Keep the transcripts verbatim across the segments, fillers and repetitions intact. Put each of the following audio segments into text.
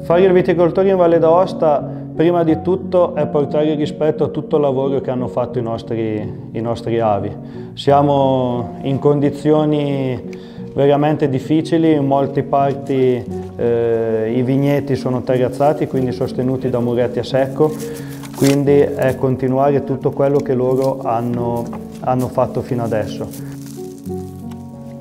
Fare i viticoltori in Valle d'Aosta prima di tutto è portare rispetto a tutto il lavoro che hanno fatto i nostri, i nostri avi. Siamo in condizioni veramente difficili, in molte parti eh, i vigneti sono terrazzati, quindi sostenuti da muretti a secco, quindi è continuare tutto quello che loro hanno, hanno fatto fino adesso.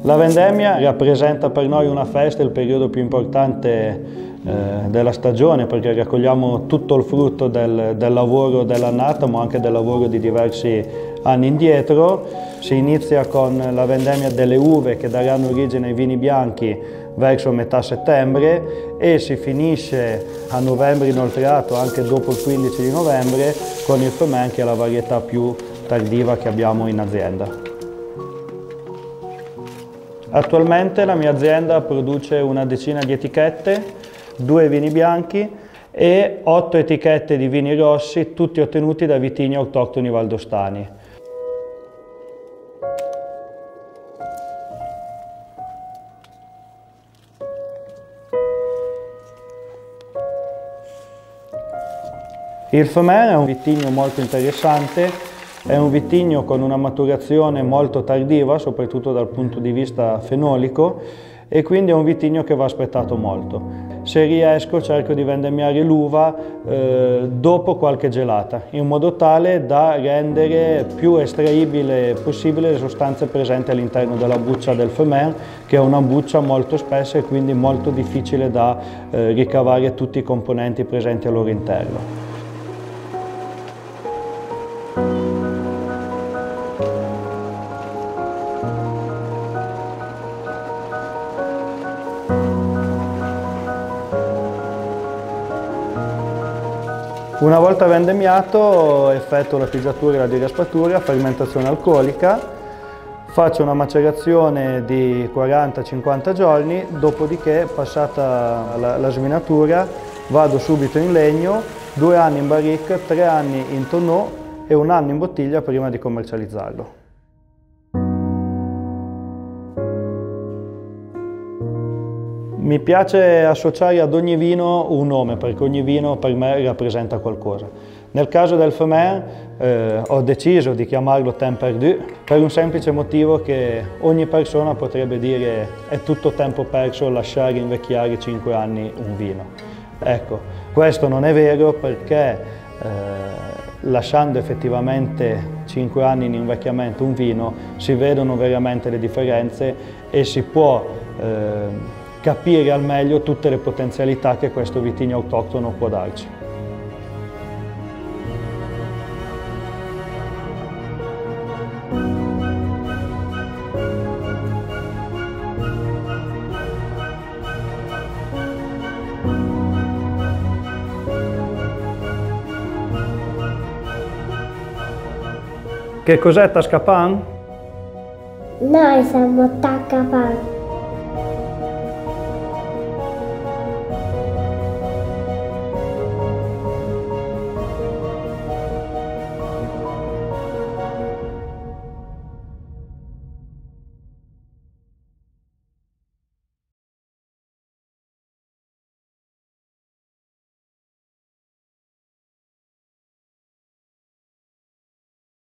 La vendemmia rappresenta per noi una festa, il periodo più importante eh, della stagione, perché raccogliamo tutto il frutto del, del lavoro dell'annata, ma anche del lavoro di diversi anni indietro. Si inizia con la vendemmia delle uve che daranno origine ai vini bianchi verso metà settembre e si finisce a novembre inoltrato, anche dopo il quindici di novembre, con il Fumin, che è la varietà più tardiva che abbiamo in azienda. Attualmente la mia azienda produce una decina di etichette, due vini bianchi e otto etichette di vini rossi, tutti ottenuti da vitigni autoctoni valdostani. Il Fumin è un vitigno molto interessante. È un vitigno con una maturazione molto tardiva, soprattutto dal punto di vista fenolico, e quindi è un vitigno che va aspettato molto. Se riesco cerco di vendemmiare l'uva eh, dopo qualche gelata, in modo tale da rendere più estraibile possibile le sostanze presenti all'interno della buccia del Fumin, che è una buccia molto spessa e quindi molto difficile da eh, ricavare tutti i componenti presenti al loro interno. Una volta vendemmiato effettuo la pigiatura e la diraspatura, fermentazione alcolica, faccio una macerazione di quaranta cinquanta giorni, dopodiché passata la, la sminatura vado subito in legno, due anni in barrique, tre anni in tonneau e un anno in bottiglia prima di commercializzarlo. Mi piace associare ad ogni vino un nome, perché ogni vino per me rappresenta qualcosa. Nel caso del Fumin eh, ho deciso di chiamarlo Temps Perdu per un semplice motivo che ogni persona potrebbe dire è tutto tempo perso lasciare invecchiare cinque anni un vino. Ecco, questo non è vero perché eh, lasciando effettivamente cinque anni in invecchiamento un vino si vedono veramente le differenze e si può eh, capire al meglio tutte le potenzialità che questo vitigno autoctono può darci. Che cos'è Tascapan? Noi siamo Tascapan.